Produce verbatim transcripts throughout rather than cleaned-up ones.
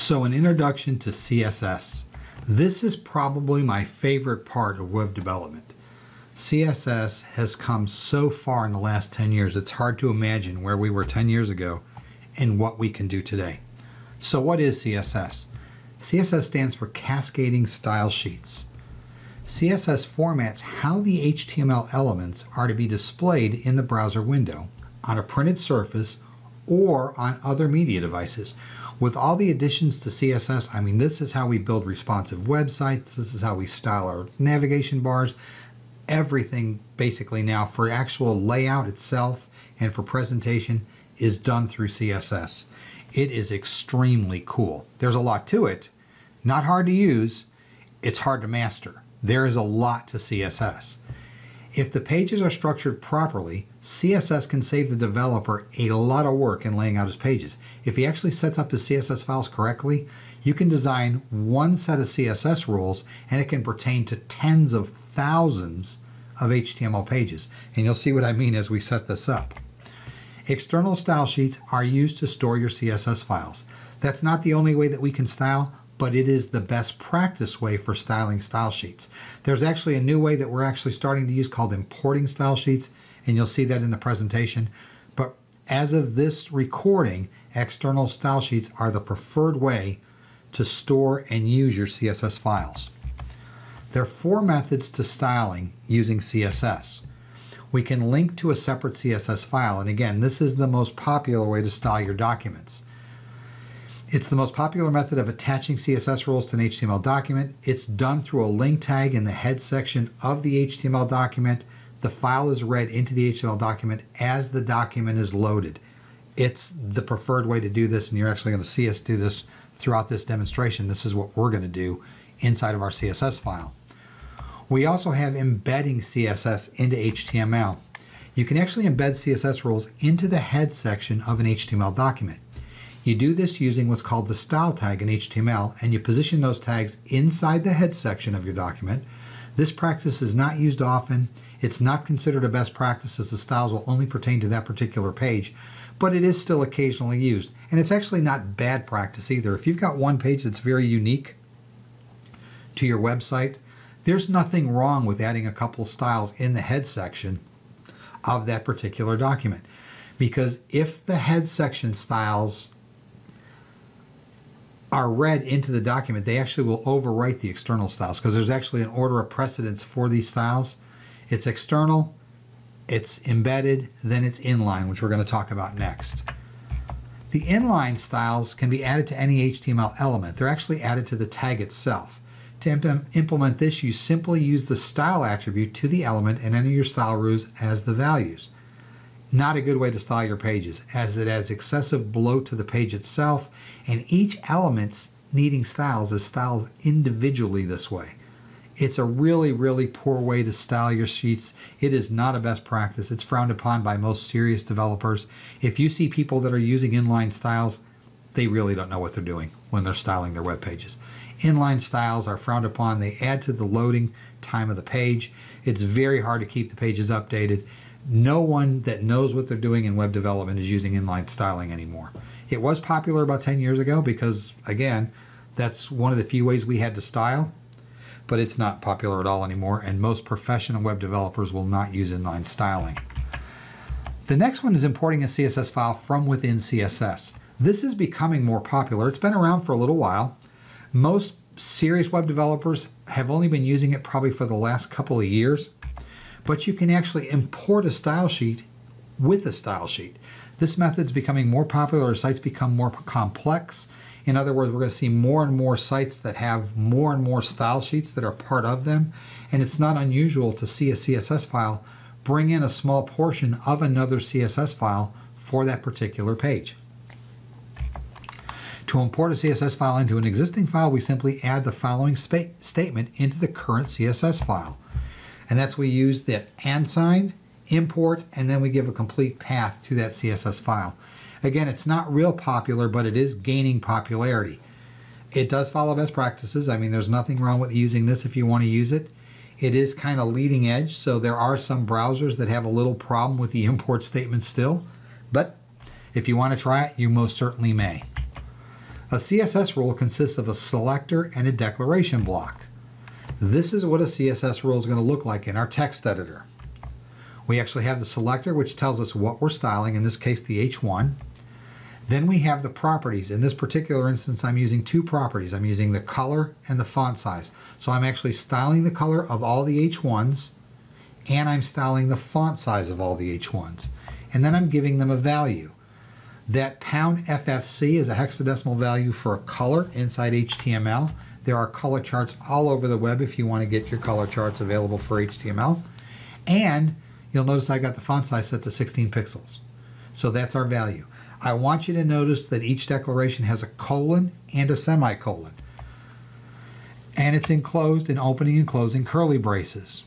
So an introduction to C S S. This is probably my favorite part of web development. C S S has come so far in the last ten years, it's hard to imagine where we were ten years ago and what we can do today. So what is C S S? C S S stands for Cascading Style Sheets. C S S formats how the H T M L elements are to be displayed in the browser window, on a printed surface, or on other media devices. With all the additions to C S S, I mean, this is how we build responsive websites, this is how we style our navigation bars, everything basically now for actual layout itself and for presentation is done through C S S. It is extremely cool. There's a lot to it, not hard to use, it's hard to master. There is a lot to C S S. If the pages are structured properly, C S S can save the developer a lot of work in laying out his pages. If he actually sets up his C S S files correctly, you can design one set of C S S rules and it can pertain to tens of thousands of H T M L pages. And you'll see what I mean as we set this up. External style sheets are used to store your C S S files. That's not the only way that we can style, but it is the best practice way for styling style sheets. There's actually a new way that we're actually starting to use called importing style sheets, and you'll see that in the presentation. But as of this recording, external style sheets are the preferred way to store and use your C S S files. There are four methods to styling using C S S. We can link to a separate C S S file, and again, this is the most popular way to style your documents. It's the most popular method of attaching C S S rules to an H T M L document. It's done through a link tag in the head section of the H T M L document. The file is read into the H T M L document as the document is loaded. It's the preferred way to do this, and you're actually going to see us do this throughout this demonstration. This is what we're going to do inside of our C S S file. We also have embedding C S S into H T M L. You can actually embed C S S rules into the head section of an H T M L document. You do this using what's called the style tag in H T M L, and you position those tags inside the head section of your document. This practice is not used often. It's not considered a best practice as the styles will only pertain to that particular page, but it is still occasionally used. And it's actually not bad practice either. If you've got one page that's very unique to your website, there's nothing wrong with adding a couple styles in the head section of that particular document. Because if the head section styles are read into the document, they actually will overwrite the external styles because there's actually an order of precedence for these styles. It's external, it's embedded, then it's inline, which we're going to talk about next. The inline styles can be added to any H T M L element. They're actually added to the tag itself. To imp- implement this, you simply use the style attribute to the element and enter your style rules as the values. Not a good way to style your pages, as it adds excessive bloat to the page itself, and each element's needing styles is styled individually this way. It's a really, really poor way to style your sheets. It is not a best practice. It's frowned upon by most serious developers. If you see people that are using inline styles, they really don't know what they're doing when they're styling their web pages. Inline styles are frowned upon. They add to the loading time of the page. It's very hard to keep the pages updated. No one that knows what they're doing in web development is using inline styling anymore. It was popular about ten years ago because, again, that's one of the few ways we had to style, but it's not popular at all anymore, and most professional web developers will not use inline styling. The next one is importing a C S S file from within C S S. This is becoming more popular. It's been around for a little while. Most serious web developers have only been using it probably for the last couple of years. But you can actually import a style sheet with a style sheet. This method's becoming more popular as sites become more complex. In other words, we're going to see more and more sites that have more and more style sheets that are part of them. And it's not unusual to see a C S S file bring in a small portion of another C S S file for that particular page. To import a C S S file into an existing file, we simply add the following statement into the current C S S file. And that's we use the and sign, import, and then we give a complete path to that C S S file. Again, it's not real popular, but it is gaining popularity. It does follow best practices. I mean, there's nothing wrong with using this if you want to use it. It is kind of leading edge, so there are some browsers that have a little problem with the import statement still. But if you want to try it, you most certainly may. A C S S rule consists of a selector and a declaration block. This is what a C S S rule is going to look like in our text editor. We actually have the selector, which tells us what we're styling, in this case the H one. Then we have the properties. In this particular instance, I'm using two properties. I'm using the color and the font size. So I'm actually styling the color of all the H ones, and I'm styling the font size of all the H ones. And then I'm giving them a value. That pound F F C is a hexadecimal value for a color inside H T M L. There are color charts all over the web if you want to get your color charts available for H T M L. And you'll notice I got the font size set to sixteen pixels. So that's our value. I want you to notice that each declaration has a colon and a semicolon. And it's enclosed in opening and closing curly braces.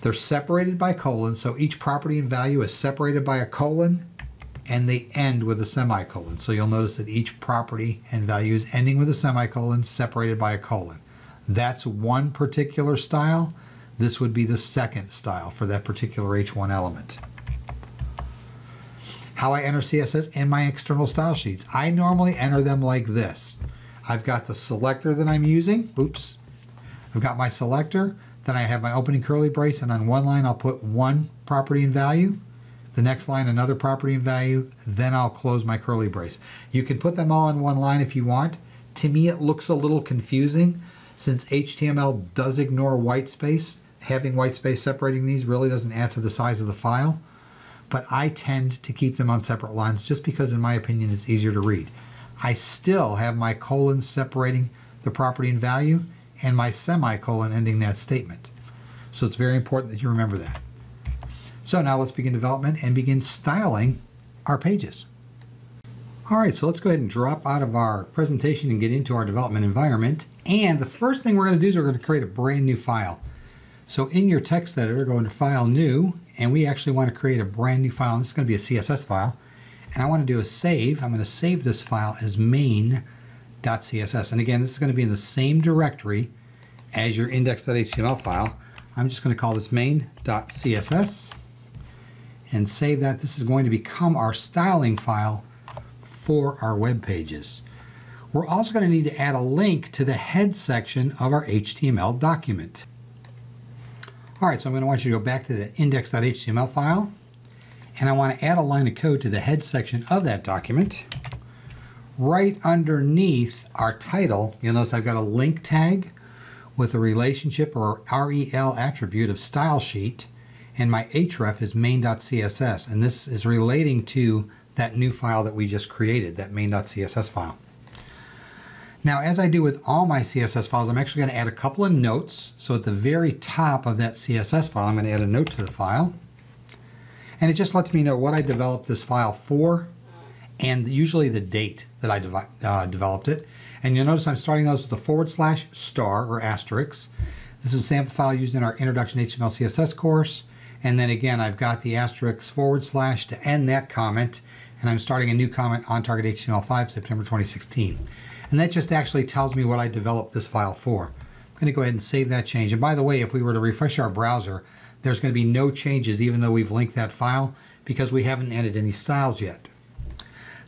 They're separated by colons, so each property and value is separated by a colon, and they end with a semicolon. So you'll notice that each property and value is ending with a semicolon separated by a colon. That's one particular style. This would be the second style for that particular H one element. How I enter C S S in my external style sheets. I normally enter them like this. I've got the selector that I'm using. Oops. I've got my selector. Then I have my opening curly brace, and on one line I'll put one property and value. The next line, another property and value, then I'll close my curly brace. You can put them all in one line if you want. To me, it looks a little confusing since H T M L does ignore white space. Having white space separating these really doesn't add to the size of the file, but I tend to keep them on separate lines just because, in my opinion, it's easier to read. I still have my colon separating the property and value and my semicolon ending that statement. So it's very important that you remember that. So now let's begin development and begin styling our pages. All right, so let's go ahead and drop out of our presentation and get into our development environment. And the first thing we're going to do is we're going to create a brand new file. So in your text editor, go into File, New, and we actually want to create a brand new file. And this is going to be a C S S file. And I want to do a save. I'm going to save this file as main dot C S S. And again, this is going to be in the same directory as your index dot H T M L file. I'm just going to call this main dot C S S. And save that. This is going to become our styling file for our web pages. We're also going to need to add a link to the head section of our H T M L document. All right, so I'm going to want you to go back to the index dot H T M L file, and I want to add a line of code to the head section of that document. Right underneath our title, you'll notice I've got a link tag with a relationship or R E L attribute of style sheet. And my href is main dot C S S, and this is relating to that new file that we just created, that main dot C S S file. Now, as I do with all my C S S files, I'm actually going to add a couple of notes. So at the very top of that C S S file, I'm going to add a note to the file. And it just lets me know what I developed this file for, and usually the date that I de uh, developed it. And you'll notice I'm starting those with a forward slash, star, or asterisk. This is a sample file used in our Introduction H T M L C S S course. And then again, I've got the asterisk forward slash to end that comment. And I'm starting a new comment on OnTargetHTML five, September twenty sixteen. And that just actually tells me what I developed this file for. I'm going to go ahead and save that change. And by the way, if we were to refresh our browser, there's going to be no changes even though we've linked that file because we haven't added any styles yet.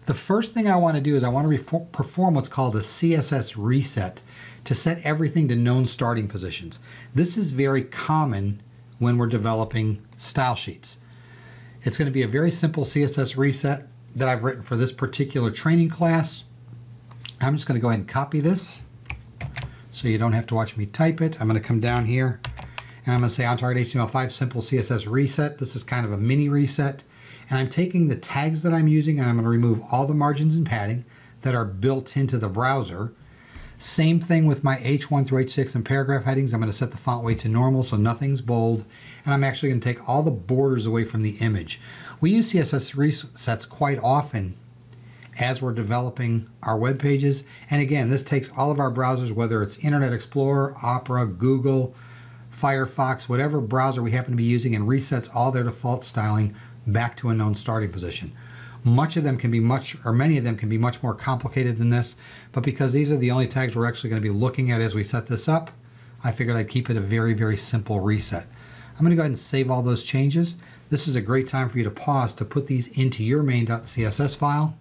The first thing I want to do is I want to perform what's called a C S S reset to set everything to known starting positions. This is very common when we're developing style sheets. It's going to be a very simple C S S reset that I've written for this particular training class. I'm just going to go ahead and copy this so you don't have to watch me type it. I'm going to come down here and I'm going to say OnTargetHTML five simple C S S reset. This is kind of a mini reset. And I'm taking the tags that I'm using and I'm going to remove all the margins and padding that are built into the browser. Same thing with my H one through H six and paragraph headings. I'm going to set the font weight to normal so nothing's bold. And I'm actually going to take all the borders away from the image. We use C S S resets quite often as we're developing our web pages. And again, this takes all of our browsers, whether it's Internet Explorer, Opera, Google, Firefox, whatever browser we happen to be using, and resets all their default styling back to a known starting position. Much of them can be much, or many of them can be much more complicated than this, but because these are the only tags we're actually going to be looking at as we set this up, I figured I'd keep it a very, very simple reset. I'm going to go ahead and save all those changes. This is a great time for you to pause to put these into your main dot C S S file.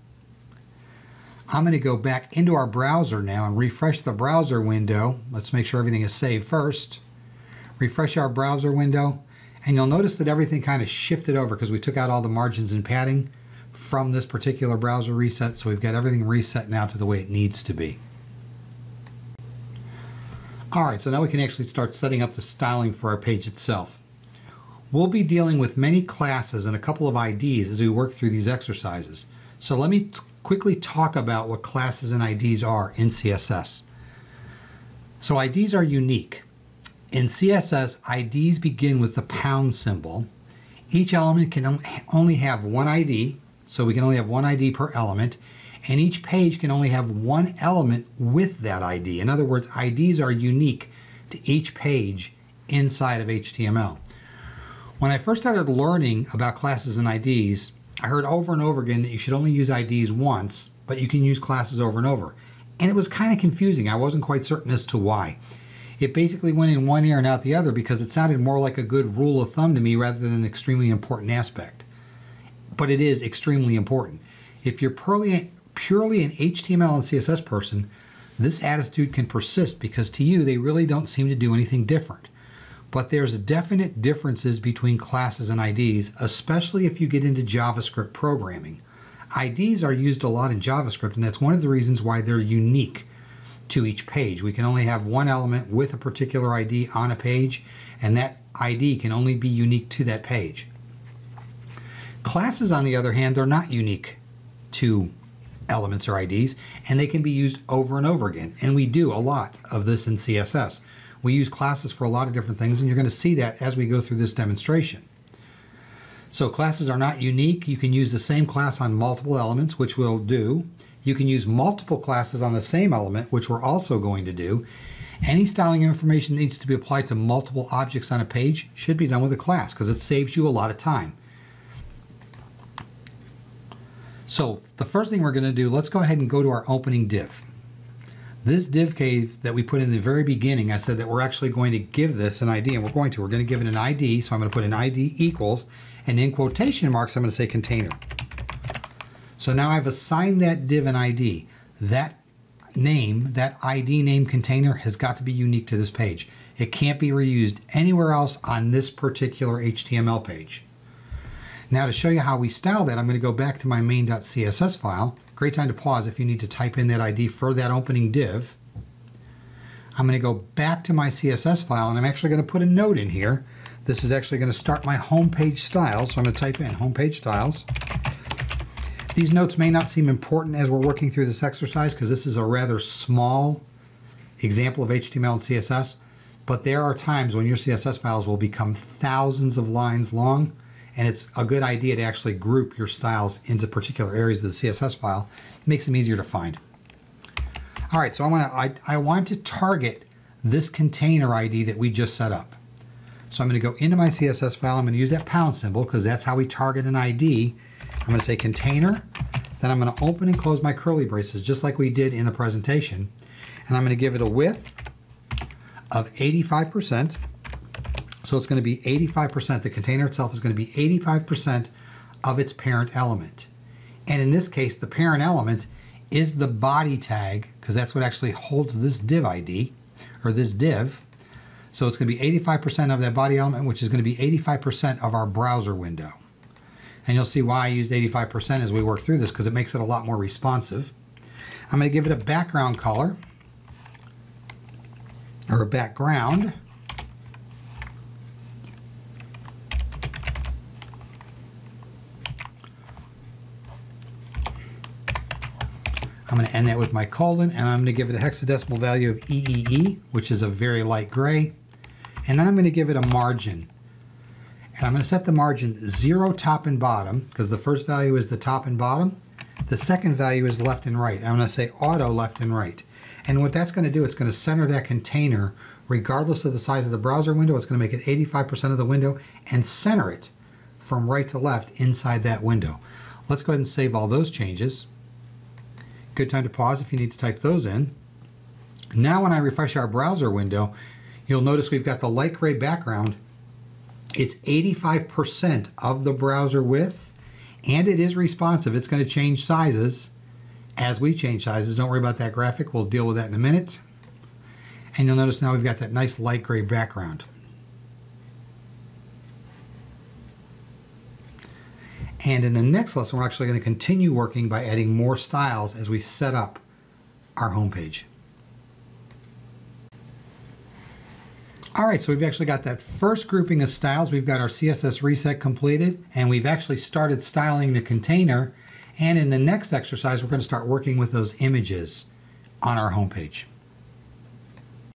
I'm going to go back into our browser now and refresh the browser window. Let's make sure everything is saved first. Refresh our browser window, and you'll notice that everything kind of shifted over because we took out all the margins and padding from this particular browser reset, so we've got everything reset now to the way it needs to be. All right, so now we can actually start setting up the styling for our page itself. We'll be dealing with many classes and a couple of I Ds as we work through these exercises. So let me quickly talk about what classes and I Ds are in C S S. So I Ds are unique. In C S S, I Ds begin with the pound symbol. Each element can only have one I D, so we can only have one I D per element, and each page can only have one element with that I D. In other words, I Ds are unique to each page inside of H T M L. When I first started learning about classes and I Ds, I heard over and over again that you should only use I Ds once, but you can use classes over and over. And it was kind of confusing. I wasn't quite certain as to why. It basically went in one ear and out the other because it sounded more like a good rule of thumb to me rather than an extremely important aspect. But it is extremely important. If you're purely, purely an H T M L and C S S person, this attitude can persist because to you, they really don't seem to do anything different. But there's definite differences between classes and I Ds, especially if you get into JavaScript programming. I Ds are used a lot in JavaScript, and that's one of the reasons why they're unique to each page. We can only have one element with a particular I D on a page, and that I D can only be unique to that page. Classes, on the other hand, are not unique to elements or I Ds, and they can be used over and over again. And we do a lot of this in C S S. We use classes for a lot of different things, and you're going to see that as we go through this demonstration. So classes are not unique. You can use the same class on multiple elements, which we'll do. You can use multiple classes on the same element, which we're also going to do. Any styling information that needs to be applied to multiple objects on a page should be done with a class because it saves you a lot of time. So the first thing we're going to do, let's go ahead and go to our opening div. This div case that we put in the very beginning, I said that we're actually going to give this an I D, and we're going to. We're going to give it an I D, so I'm going to put an I D equals, and in quotation marks, I'm going to say container. So now I've assigned that div an I D. That name, that I D name container has got to be unique to this page. It can't be reused anywhere else on this particular H T M L page. Now to show you how we style that, I'm going to go back to my main.css file. Great time to pause if you need to type in that I D for that opening div. I'm going to go back to my C S S file, and I'm actually going to put a note in here. This is actually going to start my homepage styles, so I'm going to type in homepage styles. These notes may not seem important as we're working through this exercise because this is a rather small example of H T M L and C S S, but there are times when your C S S files will become thousands of lines long, and it's a good idea to actually group your styles into particular areas of the C S S file. It makes them easier to find. All right, so I want to I, I want to target this container I D that we just set up. So I'm going to go into my C S S file. I'm going to use that pound symbol because that's how we target an I D. I'm going to say container, then I'm going to open and close my curly braces just like we did in the presentation, and I'm going to give it a width of eighty-five percent. So it's going to be eighty-five percent. The container itself is going to be eighty-five percent of its parent element. And in this case, the parent element is the body tag because that's what actually holds this div I D or this div. So it's going to be eighty-five percent of that body element, which is going to be eighty-five percent of our browser window. And you'll see why I used eighty-five percent as we work through this because it makes it a lot more responsive. I'm going to give it a background color or a background. I'm going to end that with my colon, and I'm going to give it a hexadecimal value of triple E, which is a very light gray. And then I'm going to give it a margin. And I'm going to set the margin zero top and bottom because the first value is the top and bottom. The second value is left and right. I'm going to say auto left and right. And what that's going to do, it's going to center that container regardless of the size of the browser window. It's going to make it eighty-five percent of the window and center it from right to left inside that window. Let's go ahead and save all those changes. Good time to pause if you need to type those in. Now when I refresh our browser window, you'll notice we've got the light gray background. It's eighty-five percent of the browser width, and it is responsive. It's going to change sizes, as we change sizes. Don't worry about that graphic. We'll deal with that in a minute. And you'll notice now we've got that nice light gray background. And in the next lesson, we're actually going to continue working by adding more styles as we set up our homepage. All right, so we've actually got that first grouping of styles. We've got our C S S reset completed, and we've actually started styling the container. And in the next exercise, we're going to start working with those images on our homepage.